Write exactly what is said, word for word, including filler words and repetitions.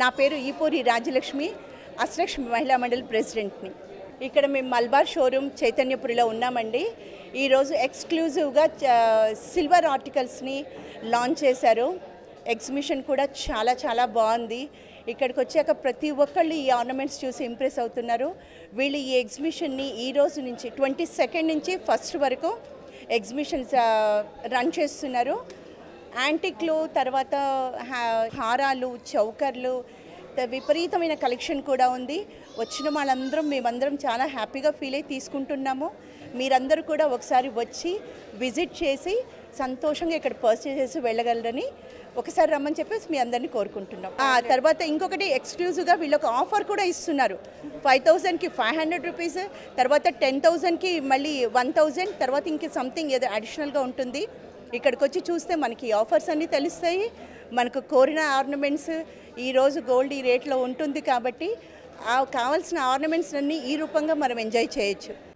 నా పేరు ఈపూరి రాజలక్ష్మి అష్టలక్ష్మి మహిళా మండలి ప్రెసిడెంట్ని. ఇక్కడ మేము మల్బార్ షోరూమ్ చైతన్యపురిలో ఉన్నామండి. ఈరోజు ఎక్స్క్లూజివ్గా సిల్వర్ ఆర్టికల్స్ని లాంచ్ చేశారు. ఎగ్జిబిషన్ కూడా చాలా చాలా బాగుంది. ఇక్కడికి వచ్చాక ప్రతి ఒక్కళ్ళు ఈ ఆర్నమెంట్స్ చూసి ఇంప్రెస్ అవుతున్నారు. వీళ్ళు ఈ ఎగ్జిబిషన్ని ఈ రోజు నుంచి ట్వంటీ సెకండ్ నుంచి ఫస్ట్ వరకు ఎగ్జిబిషన్స్ రన్ చేస్తున్నారు. యాంటిక్లు, తర్వాత హారాలు, చౌకర్లు, విపరీతమైన కలెక్షన్ కూడా ఉంది. వచ్చిన వాళ్ళందరం మేమందరం చాలా హ్యాపీగా ఫీల్ అయ్యి తీసుకుంటున్నాము. మీరందరూ కూడా ఒకసారి వచ్చి విజిట్ చేసి సంతోషంగా ఇక్కడ పర్చేస్ చేసి వెళ్ళగలరని ఒకసారి రమ్మని చెప్పేసి మీ అందరినీ కోరుకుంటున్నాం. ఆ తర్వాత ఇంకొకటి ఎక్స్క్లూజివ్గా వీళ్ళొక ఆఫర్ కూడా ఇస్తున్నారు. ఫైవ్ థౌజండ్కి ఫైవ్ హండ్రెడ్ రూపీస్, తర్వాత టెన్ థౌజండ్కి మళ్ళీ వన్ థౌజండ్, తర్వాత ఇంక సంథింగ్ ఏదో అడిషనల్గా ఉంటుంది. ఇక్కడికి వచ్చి చూస్తే మనకి ఆఫర్స్ అన్నీ తెలుస్తాయి. మనకు కోరిన ఆర్నమెంట్స్ ఈరోజు గోల్డ్ ఈ రేట్లో ఉంటుంది కాబట్టి కావాల్సిన ఆర్నమెంట్స్ అన్నీ ఈ రూపంగా మనం ఎంజాయ్ చేయొచ్చు.